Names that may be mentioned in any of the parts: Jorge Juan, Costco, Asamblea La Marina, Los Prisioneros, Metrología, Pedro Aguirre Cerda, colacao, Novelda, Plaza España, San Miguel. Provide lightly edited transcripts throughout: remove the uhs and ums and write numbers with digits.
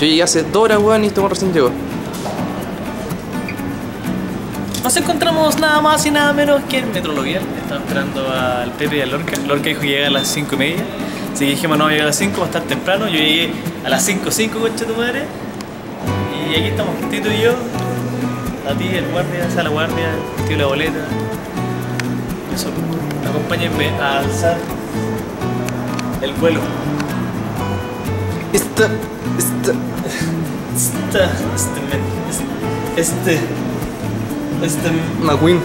Yo llegué hace 2 horas, weón, y este weón recién llegó. Nos encontramos nada más y nada menos que en Metrología. Estaba esperando al Pepe y a Lorca. Lorca dijo que llega a las 5:30. Así que dijimos, no, va a llegar a las 5, va a estar temprano. Yo llegué a las 5:05, concha tu madre. Y aquí estamos, Tito y yo. A ti, el guardia, sala guardia, el tío la boleta. Eso, acompáñenme a alzar el vuelo. McQueen.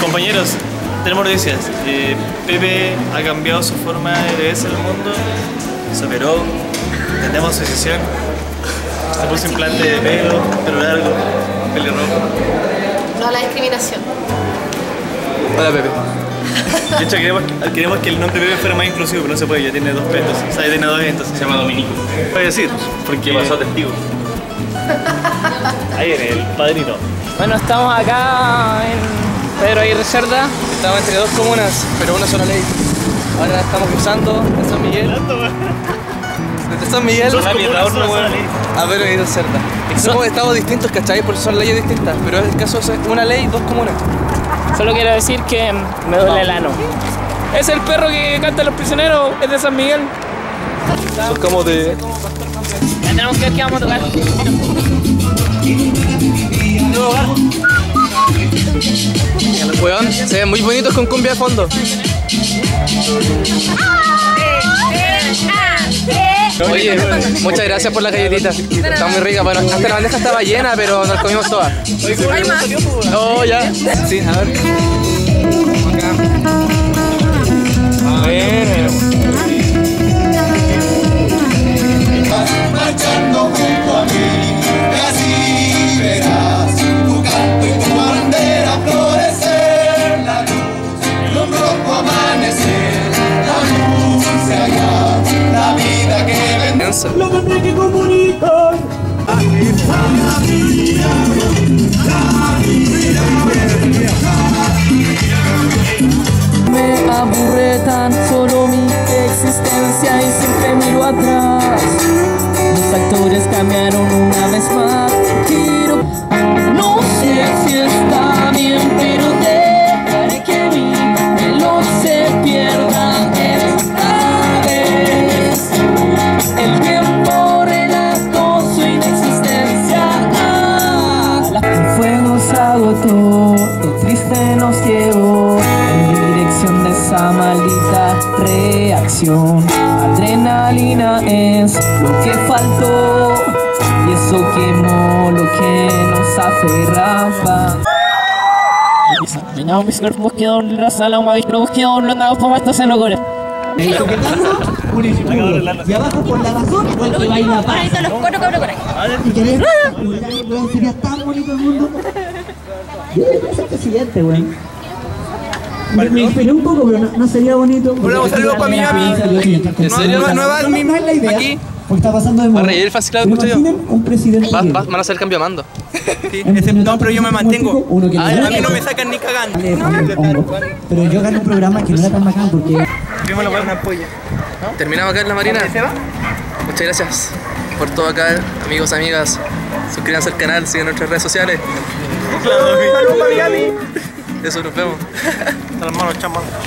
Compañeros, tenemos noticias. Pepe ha cambiado su forma de verse en el mundo. Se operó. Tenemos su decisión. Se puso implante de pelo, pelo largo, pelirrojo. No, la discriminación. Hola, Pepe. De hecho, queremos que el nombre Pepe fuera más inclusivo, pero no se puede. Ya tiene 2 petos. O sea, ya tiene 2 entonces. Se llama Dominico. Voy a decir, porque pasó testigo. Ahí en el padrino. Bueno, estamos acá en Pedro Aguirre Cerda. Estamos entre 2 comunas, pero una sola ley. Ahora estamos cruzando de San Miguel. Desde San Miguel a Pedro Aguirre Cerda. Somos estados distintos, ¿cachai? Porque son leyes distintas, pero en el caso es una ley, 2 comunas. Solo quiero decir que me duele el ano. Es el perro que canta Los Prisioneros, es de San Miguel. Son como de... Ya tenemos que ver qué vamos a tocar. Weón, se ven muy bonitos con cumbia de fondo. Oye, muchas gracias por las galletitas. Está muy rica, bueno, hasta la bandeja estaba llena, pero nos comimos todas. ¿Hay más? No, ya. Sí, a ver. A ver. Lo que tiene que comunicar. Me aburre tan solo mi existencia y siempre miro atrás. Los factores cambiaron una vez más. Quiero, no sé si está bien, pero dejaré que mi reloj se pierda. El tiempo relató su inexistencia. El fuego se agotó, lo triste nos llevó en dirección de esa maldita reacción. Adrenalina es lo que faltó y eso quemó lo que nos aferraba. Venamos, mis cuerpos quedaron, la sala, una distribución, no andamos como estas en locura. Un escudo, y abajo por la razón, porque baila paz. Si querés, sería tan bonito el mundo. Yo creo que es el presidente, güey. Me esperé un poco, pero no sería bonito. Bueno, un saludo para Miami. En serio, no va el mismo aquí. Porque está pasando de moda. Para reír el fast claro, escucho yo. Un presidente. Van a hacer cambio de mando. Sí, no, pero yo me mantengo. A mí no me sacan ni cagando. Pero yo gané un programa que no era tan bacán porque... Primero lo voy a una polla. Terminamos acá en la marina. Muchas gracias por todo acá, amigos, amigas. Suscríbanse al canal, sigan nuestras redes sociales. Saludos, Miami. Eso, nos vemos. Hasta las manos, chao.